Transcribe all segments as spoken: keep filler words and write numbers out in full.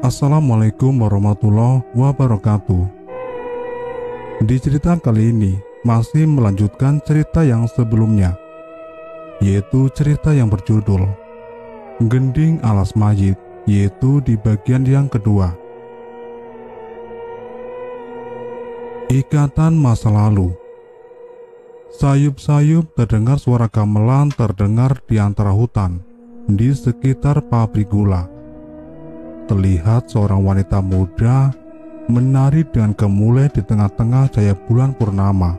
Assalamualaikum warahmatullahi wabarakatuh. Di cerita kali ini masih melanjutkan cerita yang sebelumnya, yaitu cerita yang berjudul Gending Alas Mayit, yaitu di bagian yang kedua. Ikatan Masa Lalu. Sayup-sayup terdengar suara gamelan terdengar di antara hutan di sekitar pabrik gula. Terlihat seorang wanita muda menari dengan gemulai di tengah-tengah cahaya bulan purnama.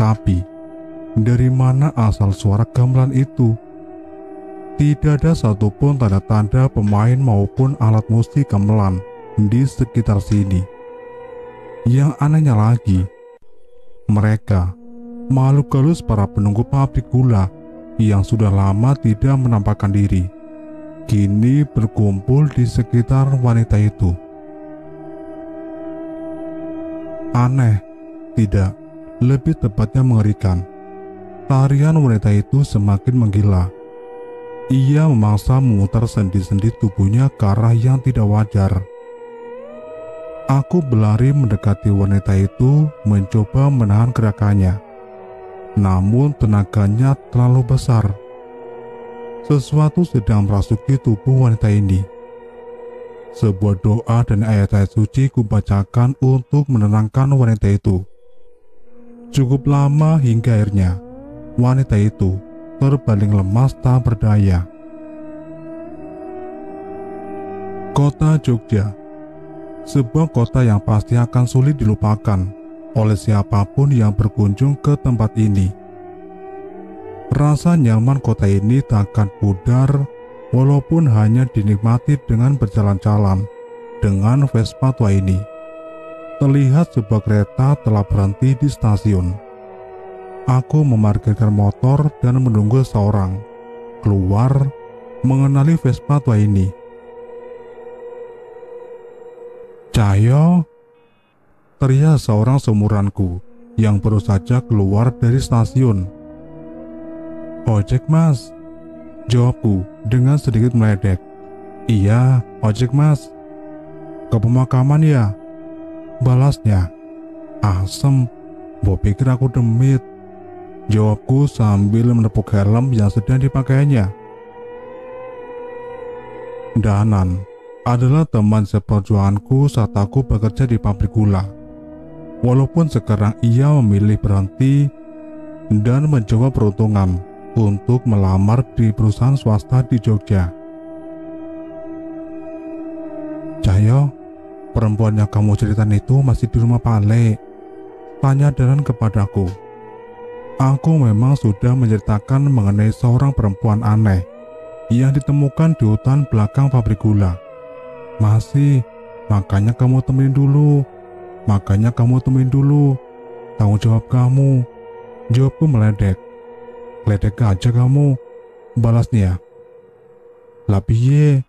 Tapi, dari mana asal suara gamelan itu? Tidak ada satupun tanda-tanda pemain maupun alat musik gamelan di sekitar sini. Yang anehnya lagi, mereka, makhluk halus para penunggu pabrik gula yang sudah lama tidak menampakkan diri, kini berkumpul di sekitar wanita itu. Aneh, tidak, lebih tepatnya mengerikan. Tarian wanita itu semakin menggila. Ia memaksa memutar sendi-sendi tubuhnya ke arah yang tidak wajar. Aku berlari mendekati wanita itu, mencoba menahan gerakannya. Namun tenaganya terlalu besar. Sesuatu sedang merasuki tubuh wanita ini. Sebuah doa dan ayat-ayat suci kubacakan untuk menenangkan wanita itu. Cukup lama hingga akhirnya wanita itu terbaling lemas tak berdaya. Kota Jogja. Sebuah kota yang pasti akan sulit dilupakan oleh siapapun yang berkunjung ke tempat ini. Rasa nyaman kota ini takkan pudar walaupun hanya dinikmati dengan berjalan-jalan dengan Vespa tua ini. Terlihat sebuah kereta telah berhenti di stasiun. Aku memarkirkan motor dan menunggu seorang keluar mengenali Vespa tua ini. "Cahyo!" teriak seorang seumuranku yang baru saja keluar dari stasiun. "Ojek mas," jawabku dengan sedikit meledek. "Iya, ojek mas." "Ke pemakaman ya?" balasnya. "Asem, mau pikir aku demit," jawabku sambil menepuk helm yang sedang dipakainya. Danan adalah teman seperjuanganku saat aku bekerja di pabrik gula. Walaupun sekarang ia memilih berhenti dan mencoba peruntungan untuk melamar di perusahaan swasta di Jogja. "Cahyo, perempuan yang kamu ceritain itu masih di rumah Pak Ale?" tanya Danan kepadaku. Aku memang sudah menceritakan mengenai seorang perempuan aneh yang ditemukan di hutan belakang pabrik gula. "Masih, makanya kamu temenin dulu, makanya kamu temenin dulu, tanggung jawab kamu," jawabku meledek. "Ledek aja kamu," balasnya. "Lah piye,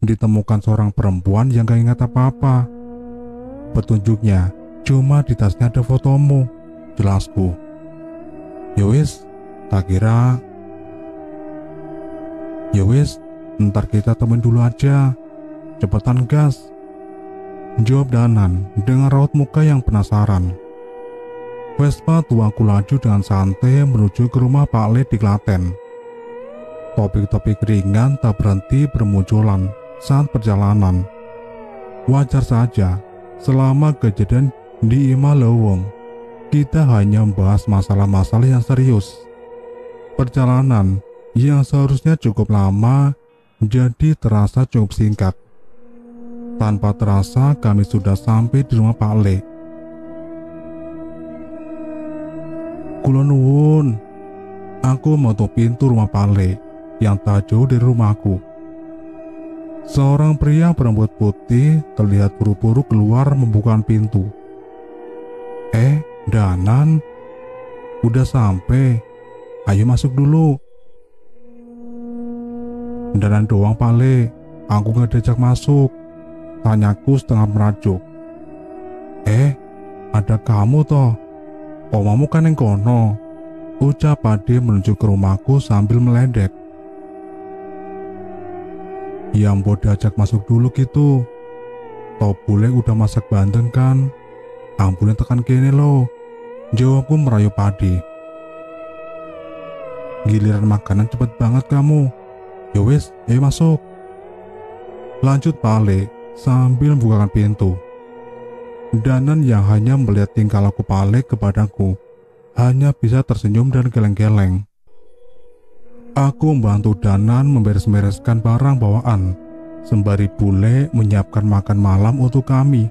ditemukan seorang perempuan yang gak ingat apa-apa. Petunjuknya cuma di tasnya ada fotomu," jelasku. "Yowis, tak kira Yowis, ntar kita temen dulu aja, cepetan gas," jawab Danan dengan raut muka yang penasaran. Vespa tuaku laju dengan santai menuju ke rumah Pak Le di Klaten. Topik-topik ringan tak berhenti bermunculan saat perjalanan. Wajar saja, selama kejadian di Imalewong, kita hanya membahas masalah-masalah yang serius. Perjalanan yang seharusnya cukup lama jadi terasa cukup singkat. Tanpa terasa kami sudah sampai di rumah Pak Le. "Kula nuwun." Aku mengetuk pintu rumah Pak Le yang tak jauh dari rumahku. Seorang pria berambut putih terlihat buru-buru keluar membuka pintu. "Eh, Danan, udah sampai. Ayo masuk dulu." "Danan doang Pak Le, aku gak diajak masuk," tanyaku setengah merajuk. "Eh, ada kamu toh. Omamu kan yang kono," ucap Pade menuju ke rumahku sambil meledek. Ya mpo diajak masuk dulu gitu. Tau bule udah masak bandeng kan? Ampunnya tekan kene loh. Jawabku merayu padi. Giliran makanan cepet banget kamu. Yowes, ayo masuk. Lanjut Pale sambil membukakan pintu. Danan yang hanya melihat tingkah laku Pale kepadaku hanya bisa tersenyum dan geleng-geleng. Aku membantu Danan memberes-bereskan barang bawaan, sembari bule menyiapkan makan malam untuk kami.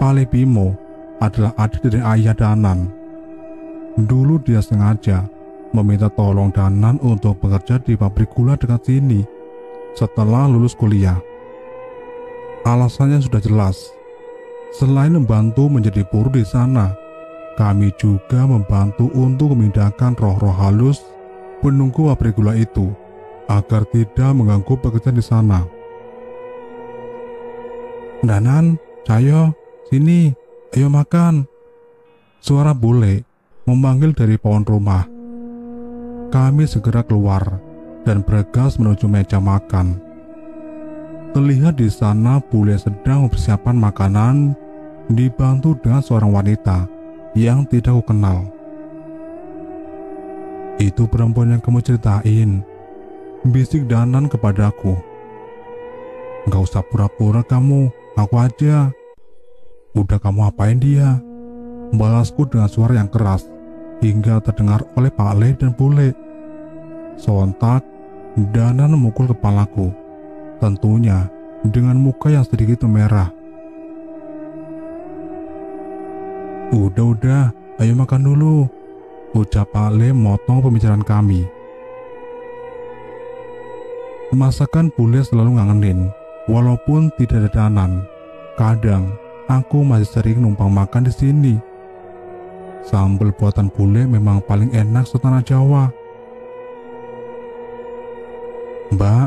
Pale Bimo adalah adik dari ayah Danan. Dulu dia sengaja meminta tolong Danan untuk bekerja di pabrik gula dekat sini setelah lulus kuliah. Alasannya sudah jelas. Selain membantu menjadi buruh di sana, kami juga membantu untuk memindahkan roh-roh halus penunggu pabrik gula itu agar tidak mengganggu pekerjaan di sana. Danan, Cayo, sini, ayo makan. Suara bule memanggil dari pohon rumah. Kami segera keluar dan bergegas menuju meja makan. Terlihat di sana bule sedang mempersiapkan makanan dibantu dengan seorang wanita yang tidak aku kenal. Itu perempuan yang kamu ceritain, bisik Danan kepadaku. Gak usah pura-pura kamu, aku aja. Udah kamu apain dia? Balasku dengan suara yang keras hingga terdengar oleh Pak Le dan bule. Sontak Danan memukul kepalaku, tentunya dengan muka yang sedikit memerah. Udah-udah, ayo makan dulu, ucap Ale motong pembicaraan kami. Masakan bule selalu ngangenin, walaupun tidak ada Danan. Kadang aku masih sering numpang makan di sini. Sambal buatan bule memang paling enak setanah Jawa. Mbak,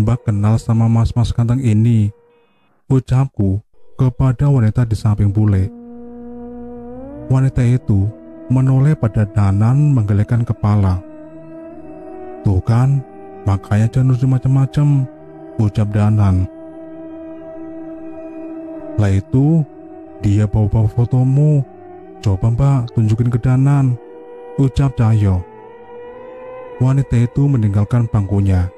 mbak kenal sama mas-mas kanteng ini, ucapku kepada wanita di samping bule. Wanita itu menoleh pada Danan menggelengkan kepala. Tuh kan, makanya jangan nuduh macam-macam, ucap Danan. Lah itu, dia bawa-bawa fotomu. Coba mbak, tunjukin ke Danan, ucap Cahyo. Wanita itu meninggalkan bangkunya,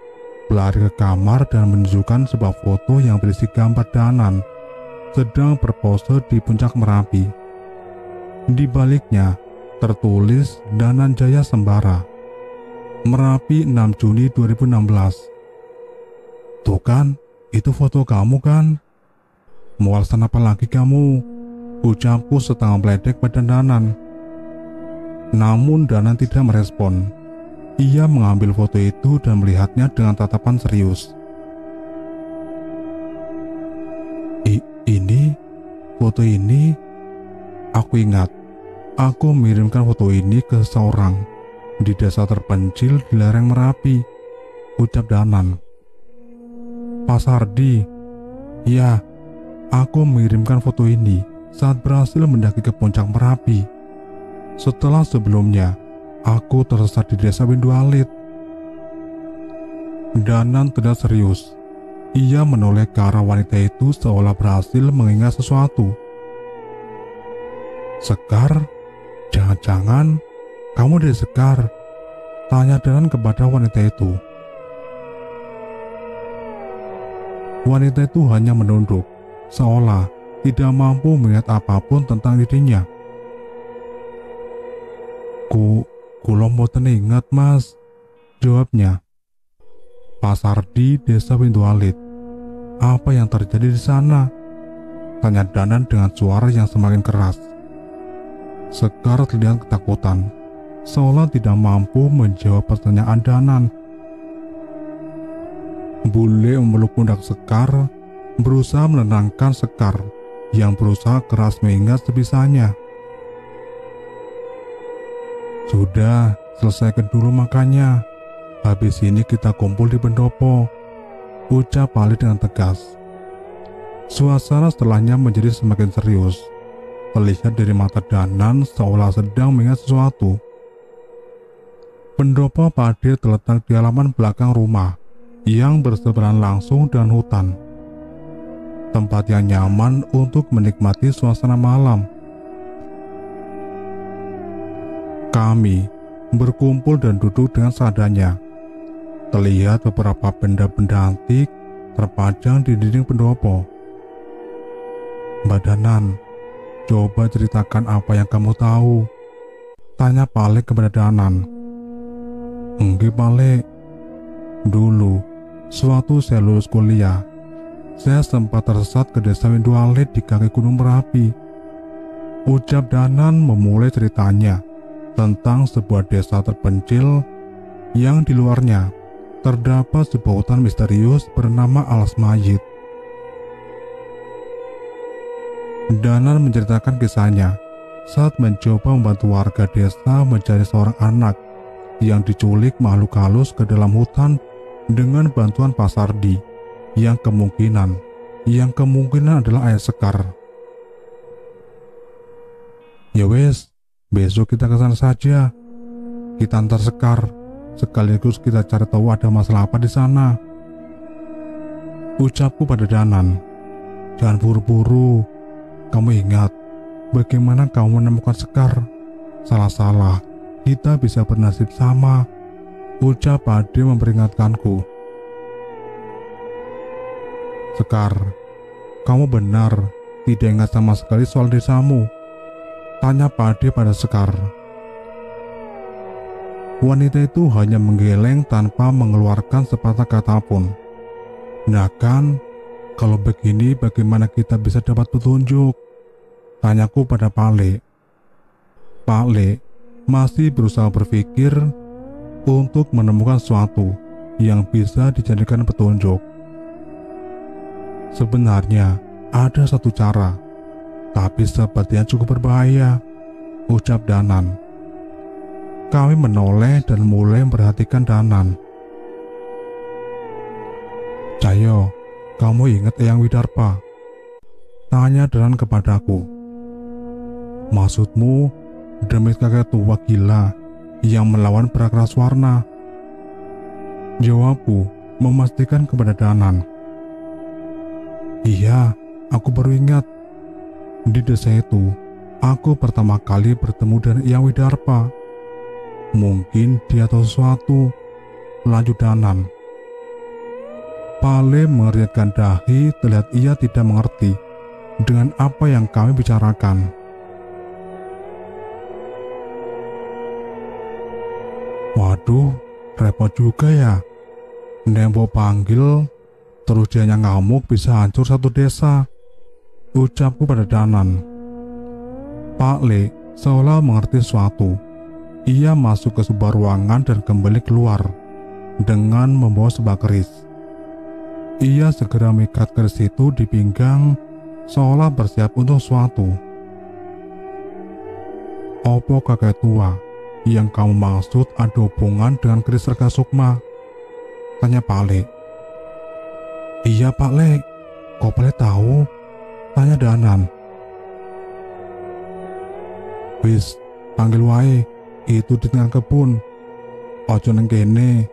berlari ke kamar dan menunjukkan sebuah foto yang berisi gambar Danan sedang berpose di puncak Merapi. Di baliknya tertulis Danan Jaya Sembara, Merapi enam Juni dua ribu enam belas. Tuh kan, itu foto kamu kan? Mau alasan apa lagi kamu? Ucapku setengah meledek pada Danan. Namun Danan tidak merespon. Ia mengambil foto itu dan melihatnya dengan tatapan serius. I, ini, foto ini, aku ingat. Aku mengirimkan foto ini ke seorang di desa terpencil di lereng Merapi, ucap Danan. Pasardi, ya, aku mengirimkan foto ini saat berhasil mendaki ke puncak Merapi. Setelah sebelumnya, aku tersesat di desa Windu Alit. Danan tidak serius. Ia menoleh ke arah wanita itu seolah berhasil mengingat sesuatu. Sekar? Jangan-jangan kamu dari Sekar? Tanya Danan kepada wanita itu. Wanita itu hanya menunduk, seolah tidak mampu melihat apapun tentang dirinya. Ku, kula mboten ingat mas, jawabnya. Pasardi desa Windu Alit. Apa yang terjadi di sana? Tanya Danan dengan suara yang semakin keras. Sekar terlihat ketakutan, seolah tidak mampu menjawab pertanyaan Danan. Bule memeluk pundak Sekar, berusaha menenangkan Sekar yang berusaha keras mengingat sebisanya. Sudah, selesaikan dulu makanya. Habis ini kita kumpul di pendopo, ucap Ali dengan tegas. Suasana setelahnya menjadi semakin serius. Terlihat dari mata Danan seolah sedang mengingat sesuatu. Pendopo Padir terletak di halaman belakang rumah yang berseberangan langsung dengan hutan. Tempat yang nyaman untuk menikmati suasana malam. Kami berkumpul dan duduk dengan seadanya. Terlihat beberapa benda-benda antik terpajang di dinding pendopo. Mbak Danan, coba ceritakan apa yang kamu tahu, tanya Pale kepada Danan. Enggih Pale, dulu suatu saya lulus kuliah, saya sempat tersesat ke desa Windu Alit di kaki gunung Merapi, ucap Danan memulai ceritanya tentang sebuah desa terpencil yang di luarnya terdapat sebuah hutan misterius bernama Alas Mayit. Danan menceritakan kisahnya saat mencoba membantu warga desa mencari seorang anak yang diculik makhluk halus ke dalam hutan dengan bantuan Pasardi yang kemungkinan yang kemungkinan adalah ayah Sekar. Ya wes, besok kita kesana saja. Kita antar Sekar, sekaligus kita cari tahu ada masalah apa di sana, ucapku pada Danan. Jangan buru-buru. Kamu ingat bagaimana kamu menemukan Sekar? Salah-salah kita bisa bernasib sama, ucap Ade memperingatkanku. Sekar, kamu benar tidak ingat sama sekali soal desamu, tanya Pade pada Sekar. Wanita itu hanya menggeleng tanpa mengeluarkan sepatah kata pun. Nah kan, kalau begini bagaimana kita bisa dapat petunjuk? Tanyaku pada Pale. Pale masih berusaha berpikir untuk menemukan sesuatu yang bisa dijadikan petunjuk. Sebenarnya ada satu cara, tapi sepertinya cukup berbahaya, ucap Danan. Kami menoleh dan mulai memperhatikan Danan. Cayo, kamu ingat Eyang Widarpa? Tanya Danan kepadaku. Maksudmu, demi kakek tua gila yang melawan Prakeras Warna? Jawabku memastikan kepada Danan. Iya, aku baru ingat. Di desa itu, aku pertama kali bertemu dengan Eyang Widarpa. Mungkin dia tahu sesuatu, lanjut Danan. Pale mengernyitkan dahi, terlihat ia tidak mengerti dengan apa yang kami bicarakan. Waduh, repot juga ya. Nembok panggil, terus dia yang ngamuk bisa hancur satu desa, ucapku pada Danan. Pak Le seolah mengerti sesuatu. Ia masuk ke sebuah ruangan dan kembali keluar dengan membawa sebuah keris. Ia segera mengikat keris itu di pinggang seolah bersiap untuk sesuatu. Opo kakek tua yang kamu maksud ada hubungan dengan keris Rega Sukma? Tanya Pak Le. Iya Pak Le, kok Pak Le tahu? Tanya Danan. Wis, panggil wae, itu di tengah kebun. Ojo nang kene,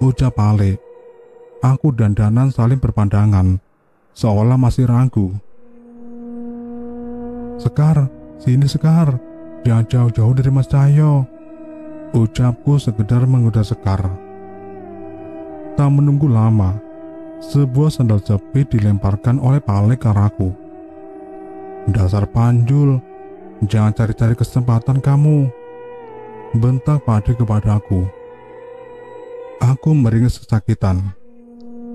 ucap Pale. Aku dan Danan saling berpandangan, seolah masih ragu. Sekar, sini Sekar, jangan jauh-jauh dari Mas Cahyo, ucapku sekedar menggoda Sekar. Tak menunggu lama, sebuah sandal jepit dilemparkan oleh Pale ke arahku. Dasar panjul, jangan cari-cari kesempatan kamu, bentak Pade kepadaku. Aku meringis kesakitan.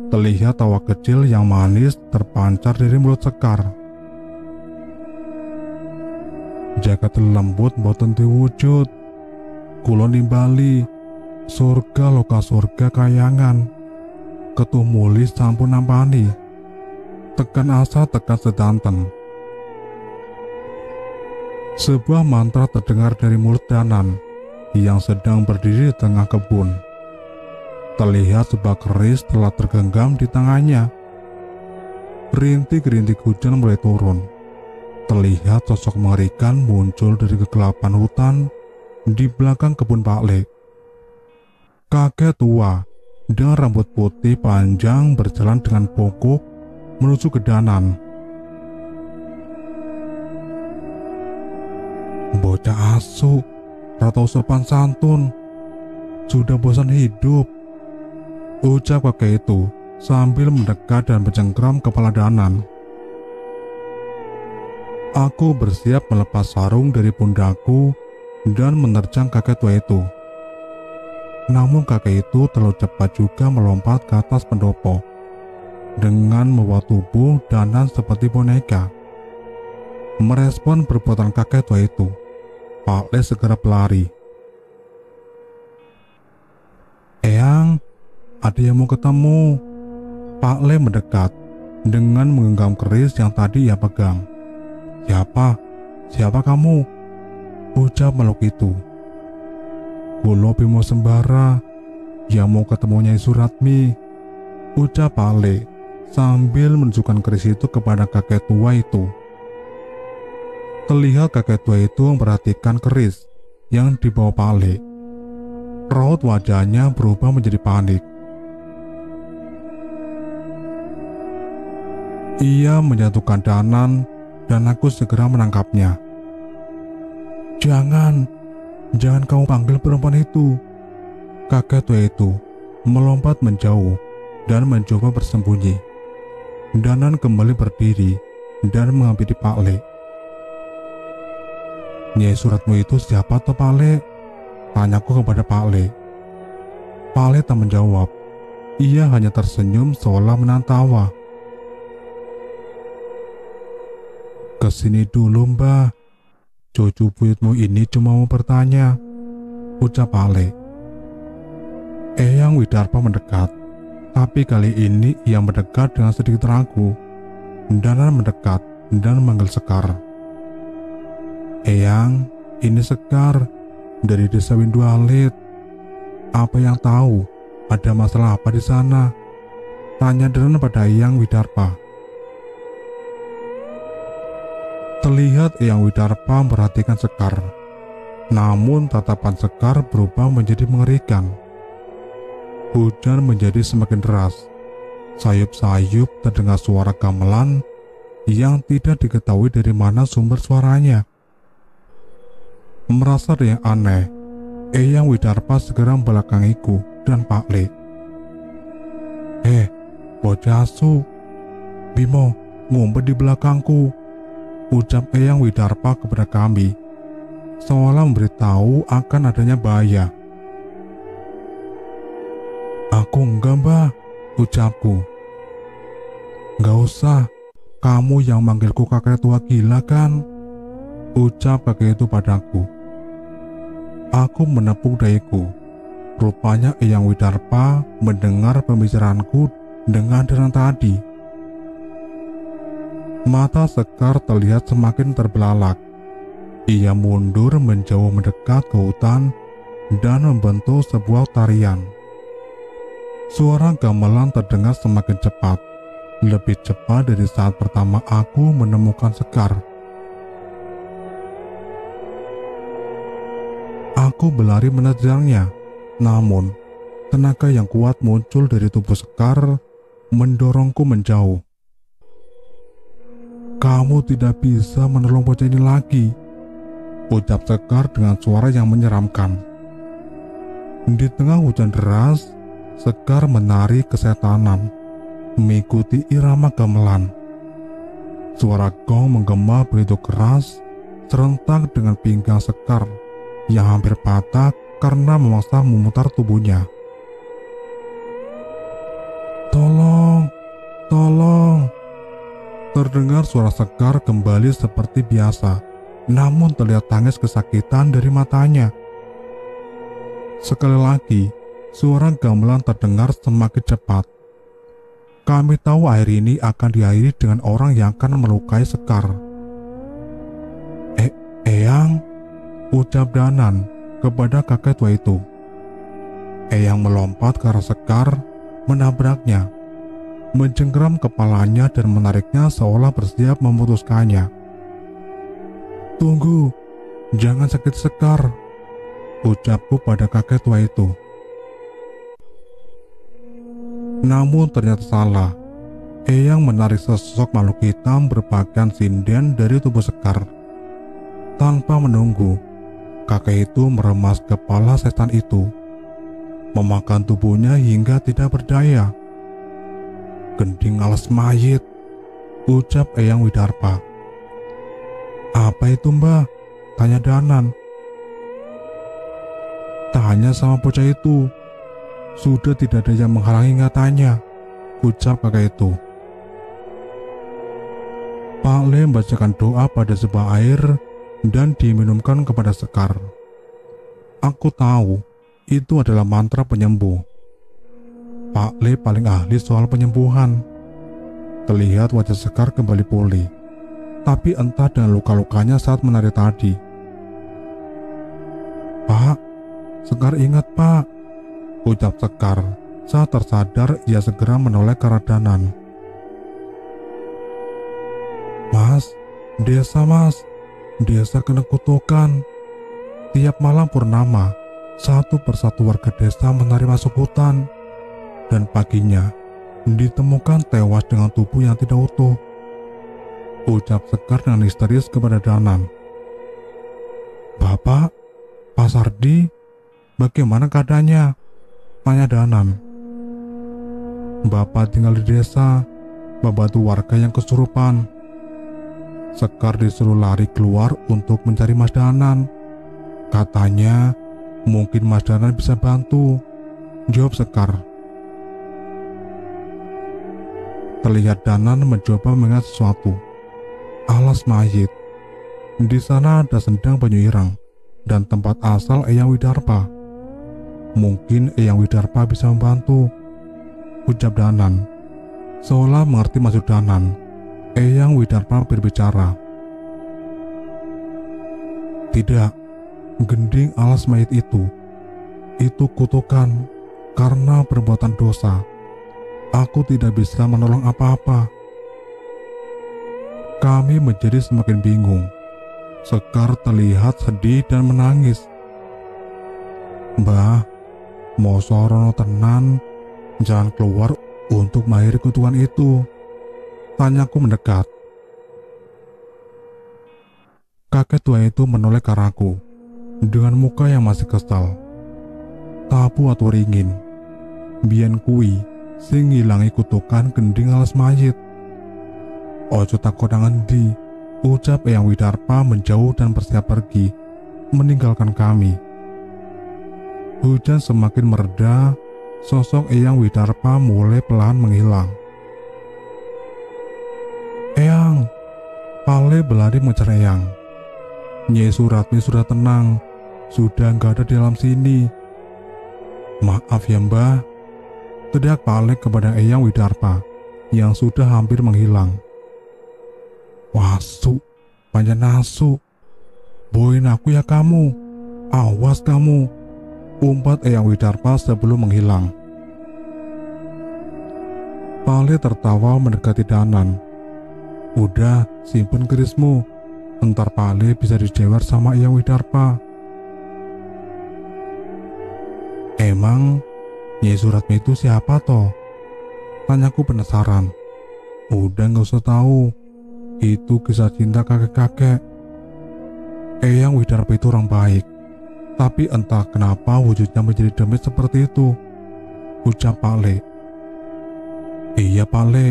Terlihat tawa kecil yang manis terpancar dari mulut Sekar. Jagat lembut boten diwujud, kula nimbali surga loka surga kayangan, ketuh muli sampun nampani, tekan asa tekan sedanten. Sebuah mantra terdengar dari mulut Danan yang sedang berdiri di tengah kebun. Terlihat sebuah keris telah tergenggam di tangannya. Rintik-rintik hujan mulai turun. Terlihat sosok mengerikan muncul dari kegelapan hutan di belakang kebun Pak Le. kakek tua dengan rambut putih panjang berjalan dengan pokok menuju ke Danan. Bocah asu, ratau sopan santun, sudah bosan hidup, ucap kakek itu sambil mendekat dan bercengkram kepala Danan. Aku bersiap melepas sarung dari pundakku dan menerjang kakek tua itu. Namun kakek itu terlalu cepat juga melompat ke atas pendopo dengan membawa tubuh Danan seperti boneka. Merespon perbuatan kakek tua itu, Pak Le segera pelari. Eyang, ada yang mau ketemu. Pak Le mendekat dengan menggenggam keris yang tadi ia pegang. Siapa? Siapa kamu? Ucap makhluk itu. Kulo Bimo Sembara yang mau ketemu Nyai Suratmi, ucap Pak Le sambil menunjukkan keris itu kepada kakek tua itu. Terlihat kakek tua itu memperhatikan keris yang dibawa Pak Le. Raut wajahnya berubah menjadi panik. Ia menjatuhkan Danan dan aku segera menangkapnya. Jangan, jangan kamu panggil perempuan itu. Kakek tua itu melompat menjauh dan mencoba bersembunyi. Danan kembali berdiri dan menghampiri Pak Le. Nyai Suratmu itu siapa toh, Pak Le? Tanyaku kepada Pak Le. Pak Le tak menjawab. Ia hanya tersenyum seolah menahan tawa. Kesini dulu, Mbah. Cucu buyutmu ini cuma mau bertanya, ucap Pak Le. Eyang Widarpa mendekat, tapi kali ini ia mendekat dengan sedikit ragu. Danan mendekat dan manggil Sekar. Eyang, ini Sekar dari desa Windu Alit. Apa yang tahu? Ada masalah apa di sana? Tanya Danan pada Eyang Widarpa. Terlihat Eyang Widarpa memperhatikan Sekar, namun tatapan Sekar berubah menjadi mengerikan. Hujan menjadi semakin deras. Sayup-sayup terdengar suara gamelan yang tidak diketahui dari mana sumber suaranya. Merasa ada yang aneh, Eyang Widarpa segera membelakangiku dan Pak Le. Eh, bocah asu, Bimo, ngumpet di belakangku, ucap Eyang Widarpa kepada kami, seolah memberitahu akan adanya bahaya. Aku enggak, Mbah, ucapku. Enggak usah, kamu yang manggilku kakek tua gila kan? Ucap kakek itu padaku. Aku menepuk dahiku. Rupanya Eyang Widarpa mendengar pembicaraanku dengan Danan tadi. Mata Sekar terlihat semakin terbelalak. Ia mundur menjauh mendekat ke hutan dan membentuk sebuah tarian. Suara gamelan terdengar semakin cepat, lebih cepat dari saat pertama aku menemukan Sekar. Aku berlari menerjangnya, namun tenaga yang kuat muncul dari tubuh Sekar mendorongku menjauh. Kamu tidak bisa menolong bocah ini lagi, ucap Sekar dengan suara yang menyeramkan. Di tengah hujan deras, Sekar menari kesetanan, mengikuti irama gamelan. Suara gong menggema begitu keras, serentak dengan pinggang Sekar yang hampir patah karena memaksa memutar tubuhnya. Tolong, tolong. Terdengar suara Sekar kembali seperti biasa, namun terlihat tangis kesakitan dari matanya. Sekali lagi, suara gamelan terdengar semakin cepat. Kami tahu air ini akan diakhiri dengan orang yang akan melukai Sekar. E Eyang, ucap Danan kepada kakek tua itu. Eyang melompat ke arah Sekar, menabraknya, mencengkram kepalanya dan menariknya seolah bersiap memutuskannya. Tunggu, jangan sakit Sekar, ucapku pada kakek tua itu. Namun ternyata salah. Eyang menarik sesosok makhluk hitam berpakaian sinden dari tubuh Sekar. Tanpa menunggu, kakek itu meremas kepala setan itu, memakan tubuhnya hingga tidak berdaya. "Gending Alas Mayit," ucap Eyang Widarpa. "Apa itu, Mbah?" tanya Danan. "Tanya sama bocah itu, sudah tidak ada yang menghalangi katanya," ucap kakek itu. Pak Le membacakan doa pada sebuah air dan diminumkan kepada Sekar. Aku tahu itu adalah mantra penyembuh. Pak Le paling ahli soal penyembuhan. Terlihat wajah Sekar kembali pulih, tapi entah dengan luka-lukanya saat menari tadi. "Pak, Sekar ingat, Pak," ucap Sekar. Saat tersadar, ia segera menoleh ke Danan. "Mas, desa mas, desa kena kutukan. Tiap malam purnama, satu persatu warga desa menari masuk hutan, dan paginya ditemukan tewas dengan tubuh yang tidak utuh," ucap Sekar dengan histeris kepada Danan. "Bapak, Pasardi, bagaimana keadaannya?" tanya Danan. "Bapak tinggal di desa, membantu warga yang kesurupan." Sekar disuruh lari keluar untuk mencari Mas Danan. Katanya, mungkin Mas Danan bisa bantu, jawab Sekar. Terlihat Danan mencoba mengingat sesuatu. Alas Mayit. Di sana ada sendang banyu irang dan tempat asal Eyang Widarpa. "Mungkin Eyang Widarpa bisa membantu," ucap Danan. Seolah mengerti maksud Danan, Eyang Widarpa berbicara. "Tidak, Gending Alas Mayit itu, itu kutukan karena perbuatan dosa. Aku tidak bisa menolong apa-apa." Kami menjadi semakin bingung. Sekar terlihat sedih dan menangis. "Mbah, moso rono tenan, jangan keluar untuk mengakhiri kutukan itu," tanyaku mendekat. Kakek tua itu menoleh ke arahku dengan muka yang masih kesal. "Tapu atau ringin, biyen kui sing ngilangi kutukan Gending Alas Mayit. Ojo takut ngendi," ucap Eyang Widarpa menjauh dan bersiap pergi meninggalkan kami. Hujan semakin mereda, sosok Eyang Widarpa mulai pelan menghilang. "Eyang!" Pale berlari mengejar Eyang. "Nyai Suratmi sudah tenang, sudah nggak ada di dalam sini." "Maaf ya Mbah," teriak Pale kepada Eyang Widarpa yang sudah hampir menghilang. "Wasu, panjang nasu, boin aku ya kamu, awas kamu," umpat Eyang Widarpa sebelum menghilang. Pale tertawa mendekati Danan. "Udah, simpen kerismu, entar Pale bisa dijewer sama Eyang Widarpa." "Emang Nyai Suratmi itu siapa toh?" tanyaku penasaran. "Udah nggak usah tahu, itu kisah cinta kakek-kakek. Eyang Widarpa itu orang baik, tapi entah kenapa wujudnya menjadi demit seperti itu," ucap Pak Le. "Iya Pak Le,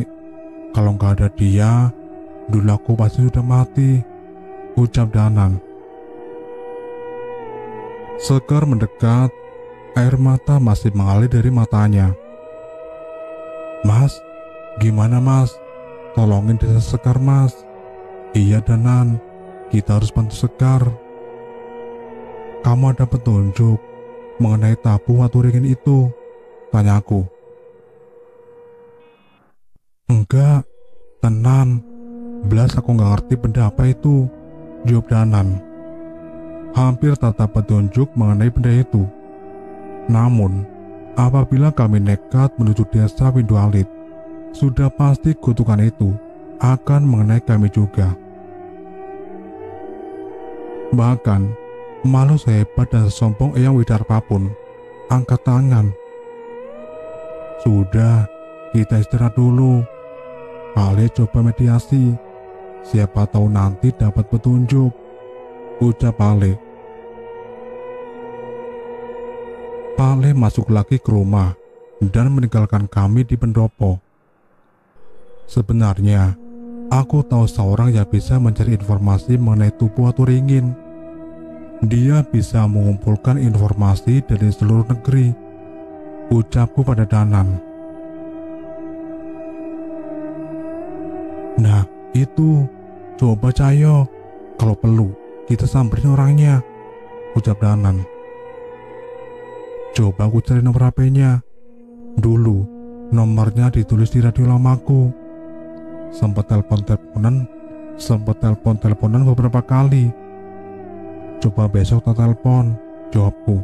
kalau nggak ada dia, dulu aku pasti sudah mati," ucap Danan. Sekar mendekat, air mata masih mengalir dari matanya. "Mas, gimana mas? Tolongin desa Sekar mas." "Iya Danan, kita harus bantu Sekar. Kamu ada petunjuk mengenai tapu watu ringin itu?" tanya aku. "Enggak, tenan, belas aku nggak ngerti benda apa itu," jawab Danan. Hampir tak ada petunjuk mengenai benda itu. Namun, apabila kami nekat menuju desa Windu Alit, sudah pasti kutukan itu akan mengenai kami juga. Bahkan, malu sehebat dan sesombong Eyang Widarpa pun angkat tangan. "Sudah, Kita istirahat dulu. Alit coba mediasi. Siapa tahu nanti dapat petunjuk, ucap Alit. Alit masuk lagi ke rumah dan meninggalkan kami di pendopo. Sebenarnya, aku tahu seorang yang bisa mencari informasi mengenai tubuh atau ringin. Dia bisa mengumpulkan informasi dari seluruh negeri, ucapku pada Danan. Nah, itu, coba Cayo, kalau perlu kita samperin orangnya, ucap Danan. Coba aku cari nomor H P-nya. Dulu, nomornya ditulis di radio lamaku. Sempat telepon-teleponan, sempat telepon-teleponan beberapa kali. Coba besok tak telepon, jawabku.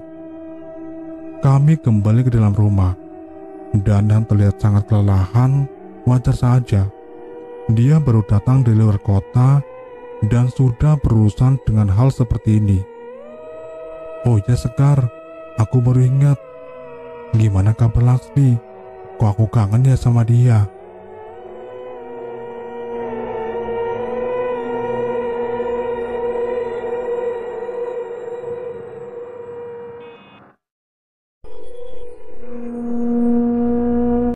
Kami kembali ke dalam rumah. Danan terlihat sangat kelelahan, wajar saja. Dia baru datang dari luar kota dan sudah berurusan dengan hal seperti ini. Oh ya Sekar, aku baru ingat. Gimana kabar Laksmi? Kok aku kangen ya sama dia?